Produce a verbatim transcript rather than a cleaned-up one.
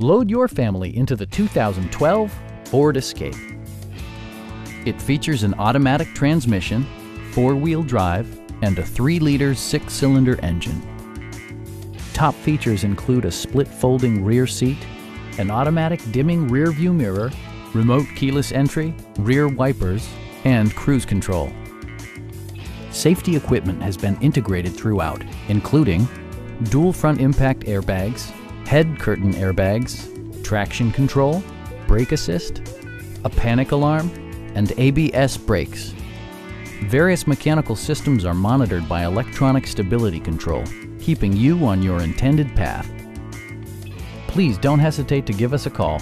Load your family into the two thousand twelve Ford Escape. It features an automatic transmission, four-wheel drive, and a three liter six cylinder engine. Top features include a split folding rear seat, an automatic dimming rear view mirror, remote keyless entry, rear wipers, and cruise control. Safety equipment has been integrated throughout, including dual front impact airbags, head curtain airbags, traction control, brake assist, a panic alarm, and A B S brakes. Various mechanical systems are monitored by electronic stability control, keeping you on your intended path. Please don't hesitate to give us a call.